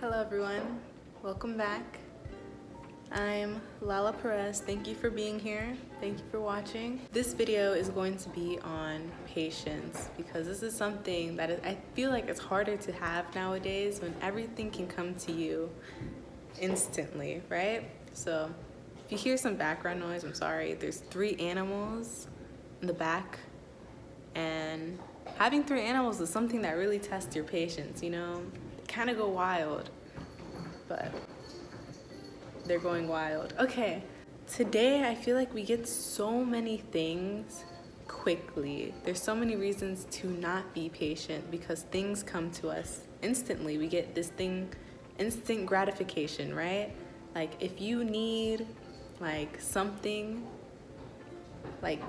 Hello everyone, welcome back. I'm Lala Perez. Thank you for being here. Thank you for watching. This video is going to be on patience because this is something that I feel like it's harder to have nowadays when everything can come to you instantly, right? So if you hear some background noise, I'm sorry. There's three animals in the back, and having three animals is something that really tests your patience, you know? Kind of go wild, but they're going wild. Okay, today I feel like we get so many things quickly. There's so many reasons to not be patient because things come to us instantly. We get this thing, instant gratification, right? Like if you need like something, like,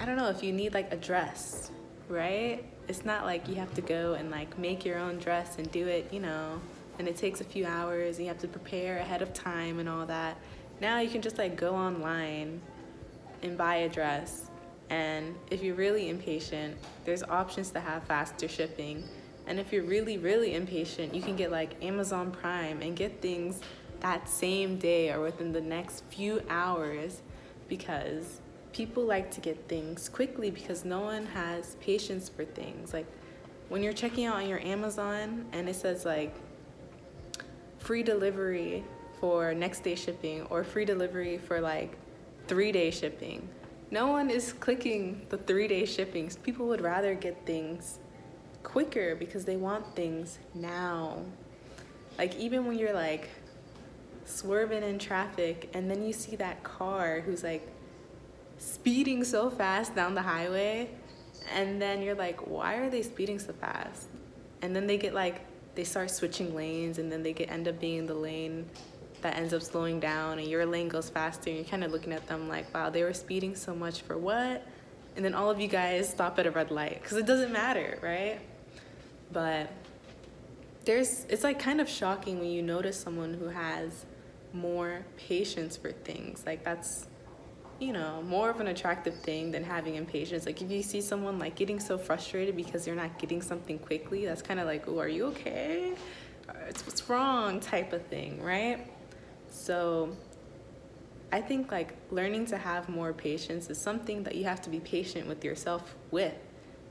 I don't know, if you need like a dress, right? It's not like you have to go and like make your own dress and do it, you know, and it takes a few hours and you have to prepare ahead of time and all that. Now you can just like go online and buy a dress, and if you're really impatient, there's options to have faster shipping. And if you're really, really impatient, you can get like Amazon Prime and get things that same day or within the next few hours, because people like to get things quickly because no one has patience for things. Like when you're checking out on your Amazon and it says like free delivery for next day shipping or free delivery for like 3-day shipping, no one is clicking the 3-day shippings. People would rather get things quicker because they want things now. Like even when you're like swerving in traffic and then you see that car who's like speeding so fast down the highway, and then you're like, why are they speeding so fast? And then they get like, they start switching lanes, and then they end up being the lane that ends up slowing down, and your lane goes faster, and you're kind of looking at them like, wow, they were speeding so much for what? And then all of you guys stop at a red light because it doesn't matter, right? But it's like kind of shocking when you notice someone who has more patience for things. Like that's, you know, more of an attractive thing than having impatience. Like if you see someone like getting so frustrated because they're not getting something quickly, that's kind of like, oh, are you okay? What's wrong type of thing, right? So I think like learning to have more patience is something that you have to be patient with yourself with,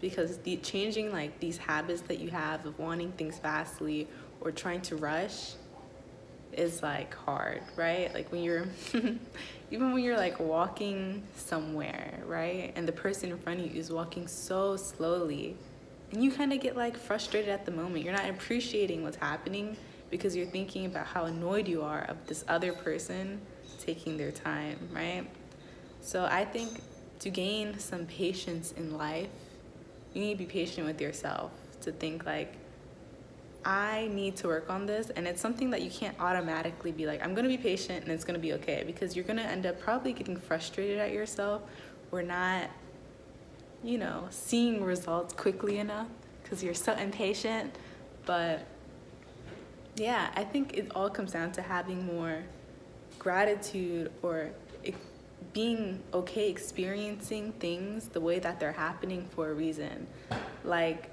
because changing like these habits that you have of wanting things fastly or trying to rush is like hard, right? Like when you're even when you're like walking somewhere, right, and the person in front of you is walking so slowly, and you kind of get like frustrated at the moment. You're not appreciating what's happening because you're thinking about how annoyed you are of this other person taking their time, right? So I think to gain some patience in life, you need to be patient with yourself to think like, I need to work on this. And it's something that you can't automatically be like, I'm gonna be patient and it's gonna be okay, because you're gonna end up probably getting frustrated at yourself or not, you know, seeing results quickly enough because you're so impatient. But yeah, I think it all comes down to having more gratitude or being okay experiencing things the way that they're happening for a reason. Like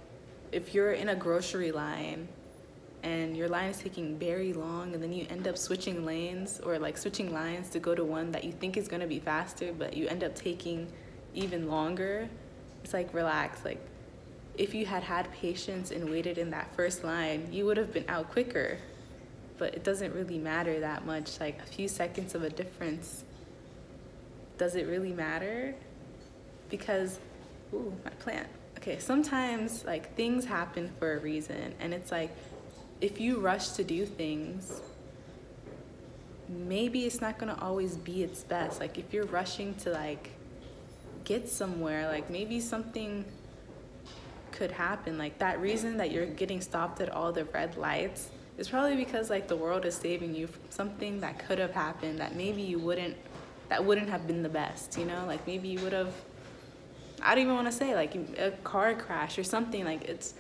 if you're in a grocery line and your line is taking very long, and then you end up switching lanes or like switching lines to go to one that you think is gonna be faster, but you end up taking even longer, it's like, relax. Like if you had patience and waited in that first line, you would have been out quicker. But it doesn't really matter that much. Like a few seconds of a difference, does it really matter? Because, ooh, my plant. Okay, sometimes like things happen for a reason, and it's like if you rush to do things, maybe it's not gonna always be its best. Like if you're rushing to like get somewhere, like maybe something could happen. Like that reason that you're getting stopped at all the red lights is probably because like the world is saving you from something that could have happened that maybe you wouldn't, that wouldn't have been the best, you know? Like maybe you would have, I don't even want to say like a car crash or something. Like it's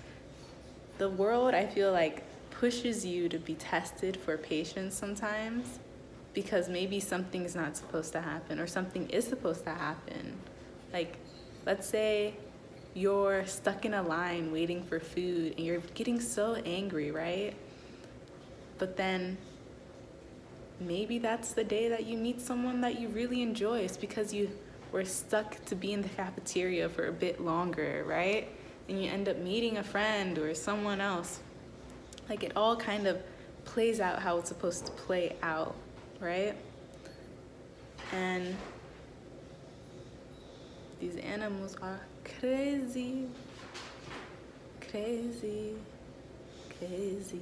the world, I feel like, pushes you to be tested for patience sometimes, because maybe something is not supposed to happen or something is supposed to happen. Like let's say you're stuck in a line waiting for food and you're getting so angry, right? But then maybe that's the day that you meet someone that you really enjoy. It's because you were stuck to be in the cafeteria for a bit longer, right? And you end up meeting a friend or someone else. Like, it all kind of plays out how it's supposed to play out, right? And these animals are crazy, crazy, crazy.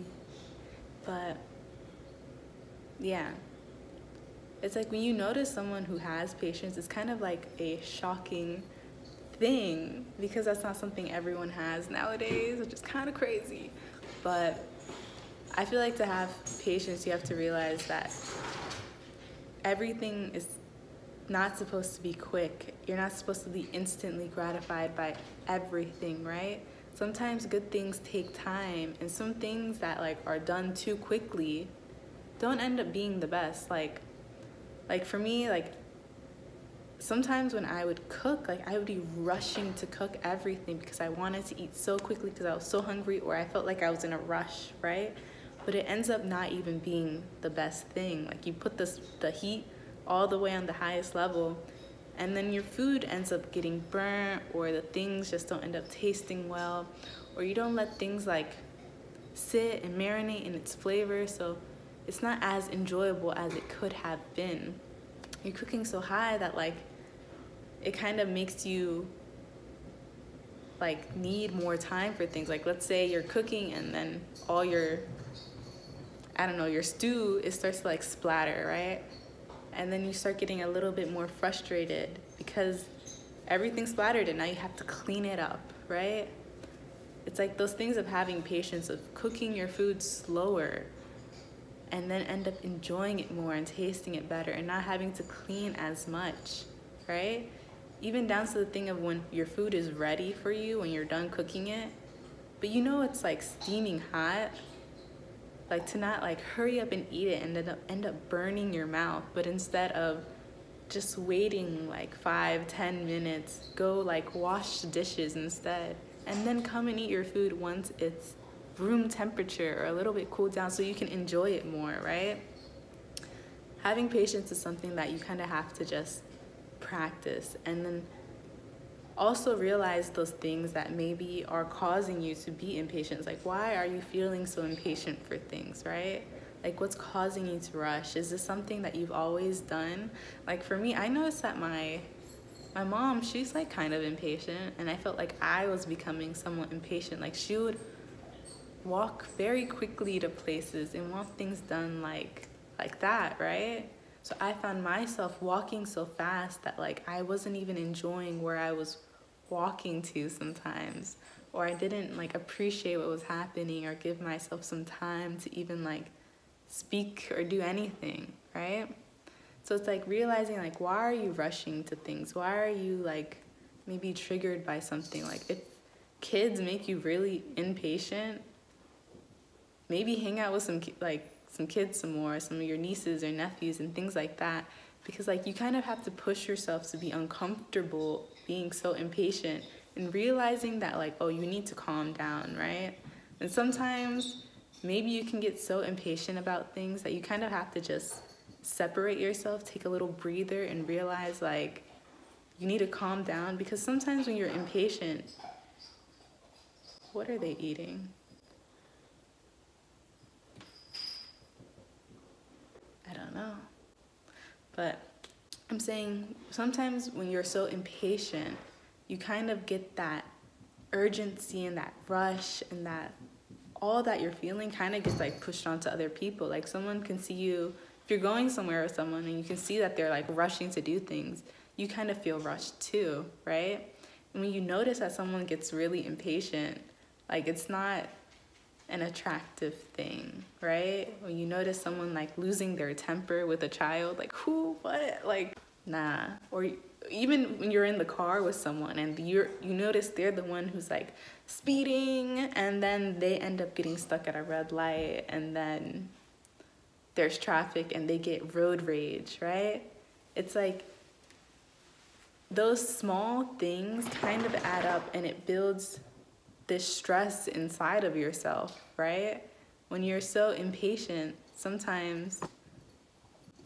But yeah, it's like when you notice someone who has patience, it's kind of like a shocking thing, because that's not something everyone has nowadays, which is kind of crazy. But I feel like to have patience, you have to realize that everything is not supposed to be quick. You're not supposed to be instantly gratified by everything, right? Sometimes good things take time, and some things that like are done too quickly don't end up being the best. Like for me, like sometimes when I would cook, like I would be rushing to cook everything because I wanted to eat so quickly because I was so hungry, or I felt like I was in a rush, right? But it ends up not even being the best thing. Like, you put the heat all the way on the highest level, and then your food ends up getting burnt, or the things just don't end up tasting well, or you don't let things like sit and marinate in its flavor, so it's not as enjoyable as it could have been. You're cooking so high that like it kind of makes you like need more time for things. Like, let's say you're cooking and then all your, I don't know, your stew, it starts to like splatter, right? And then you start getting a little bit more frustrated because everything splattered and now you have to clean it up, right? It's like those things of having patience, of cooking your food slower, and then end up enjoying it more and tasting it better and not having to clean as much, right? Even down to the thing of when your food is ready for you, when you're done cooking it, but you know it's like steaming hot, like to not like hurry up and eat it and end up burning your mouth, but instead of just waiting like 5-10 minutes, go like wash the dishes instead, and then come and eat your food once it's room temperature or a little bit cooled down so you can enjoy it more, right? Having patience is something that you kind of have to just practice, and then also realize those things that maybe are causing you to be impatient. Like, why are you feeling so impatient for things, right? Like, what's causing you to rush? Is this something that you've always done? Like, for me, I noticed that my mom, she's like kind of impatient, and I felt like I was becoming somewhat impatient. Like, she would walk very quickly to places and want things done like that, right? So I found myself walking so fast that like I wasn't even enjoying where I was walking to sometimes, or I didn't like appreciate what was happening or give myself some time to even like speak or do anything, right? So it's like realizing like, why are you rushing to things? Why are you like maybe triggered by something? Like, if kids make you really impatient, maybe hang out with some kids some more, some of your nieces or nephews and things like that, because like you kind of have to push yourself to be uncomfortable being so impatient and realizing that like, oh, you need to calm down, right? And sometimes maybe you can get so impatient about things that you kind of have to just separate yourself, take a little breather, and realize like you need to calm down, because sometimes when you're impatient, what are they eating? I don't know. But I'm saying sometimes when you're so impatient, you kind of get that urgency and that rush and that all that you're feeling kind of gets like pushed onto other people. Like, someone can see you, if you're going somewhere with someone and you can see that they're like rushing to do things, you kind of feel rushed too, right? And when you notice that someone gets really impatient, like, it's not an attractive thing, right? When you notice someone like losing their temper with a child, like, who, what, like, nah. Or even when you're in the car with someone and you notice they're the one who's like speeding, and then they end up getting stuck at a red light, and then there's traffic and they get road rage, right? It's like those small things kind of add up, and it builds this stress inside of yourself, right? when you're so impatient, sometimes,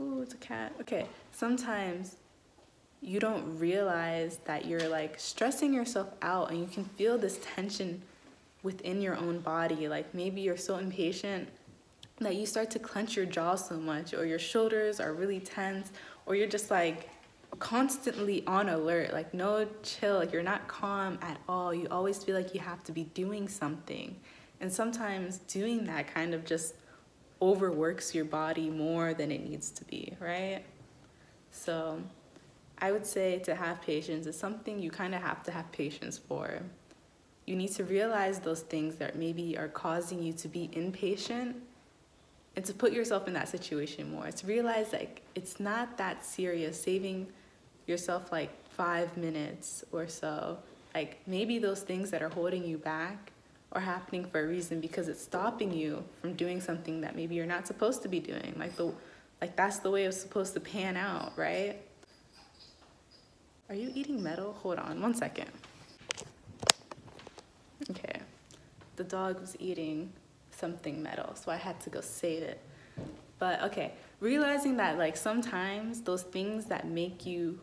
ooh, it's a cat, okay, sometimes you don't realize that you're like stressing yourself out, and you can feel this tension within your own body. Like maybe you're so impatient that you start to clench your jaw so much, or your shoulders are really tense, or you're just like constantly on alert, like no chill, like you're not calm at all. You always feel like you have to be doing something. And sometimes doing that kind of just overworks your body more than it needs to be, right? So I would say to have patience is something you kind of have to have patience for. You need to realize those things that maybe are causing you to be impatient, and to put yourself in that situation more. It's realize like it's not that serious, saving yourself like 5 minutes or so. Like maybe those things that are holding you back are happening for a reason, because it's stopping you from doing something that maybe you're not supposed to be doing. Like that's the way it's supposed to pan out, right? Are you eating metal? Hold on, 1 second. Okay, the dog was eating something metal, so I had to go save it. But okay, realizing that like sometimes those things that make you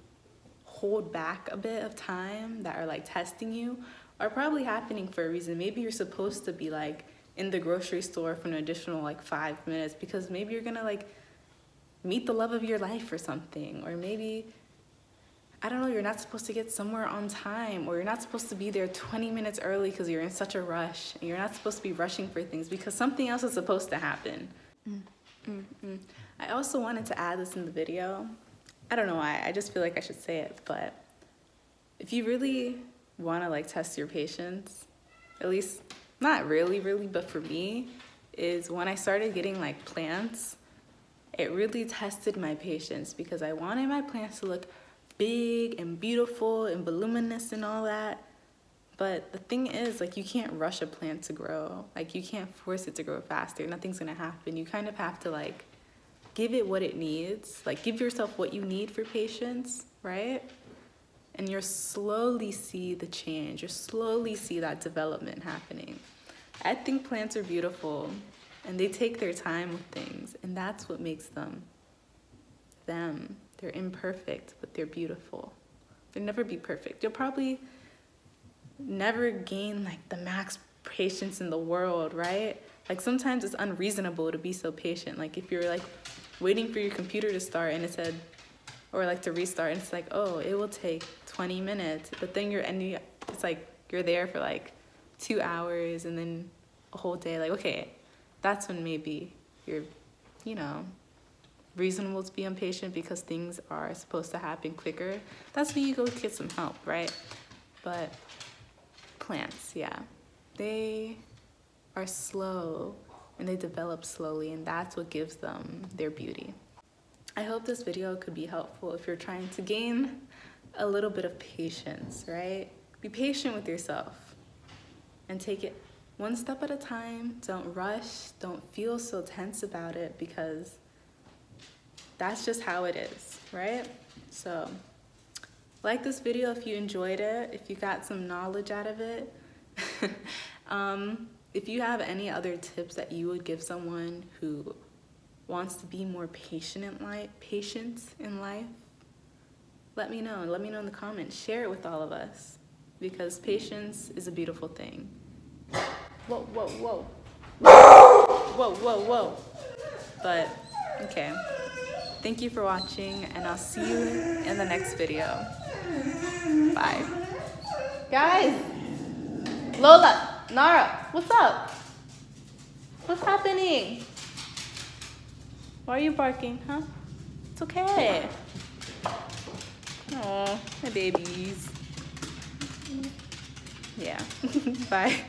hold back a bit of time, that are like testing you, are probably happening for a reason. Maybe you're supposed to be like in the grocery store for an additional like 5 minutes, because maybe you're gonna like meet the love of your life or something, or maybe, I don't know, you're not supposed to get somewhere on time, or you're not supposed to be there 20 minutes early because you're in such a rush, and you're not supposed to be rushing for things because something else is supposed to happen. I also wanted to add this in the video. I don't know why, I just feel like I should say it, but if you really want to like test your patience, at least not really, but for me, is when I started getting like plants, it really tested my patience, because I wanted my plants to look big and beautiful and voluminous and all that. But the thing is, like, you can't rush a plant to grow. Like, you can't force it to grow faster. Nothing's gonna happen. You kind of have to like give it what it needs, like give yourself what you need for patience, right? And you'll slowly see the change. You'll slowly see that development happening. I think plants are beautiful, and they take their time with things, and that's what makes them them. They're imperfect, but they're beautiful. They'll never be perfect. You'll probably never gain like the max patience in the world, right? Like sometimes it's unreasonable to be so patient. Like if you're like waiting for your computer to start and it said, or like to restart, and it's like, oh, it will take 20 minutes. But then it's like you're there for like 2 hours and then a whole day. Like, okay, that's when maybe you're, you know, reasonable to be impatient, because things are supposed to happen quicker. That's when you go get some help, right? But plants, yeah, they are slow and they develop slowly, and that's what gives them their beauty. I hope this video could be helpful if you're trying to gain a little bit of patience, right? Be patient with yourself and take it one step at a time. Don't rush, don't feel so tense about it, because that's just how it is, right? So, like this video if you enjoyed it, if you got some knowledge out of it. If you have any other tips that you would give someone who wants to be more patient in life, let me know. Let me know in the comments. Share it with all of us, because patience is a beautiful thing. Whoa, whoa, whoa. Whoa, whoa, whoa. But, okay. Thank you for watching, and I'll see you in the next video. Bye. Guys, Lola, Nara, what's up? What's happening? Why are you barking, huh? It's okay. Oh, my babies. Yeah, bye.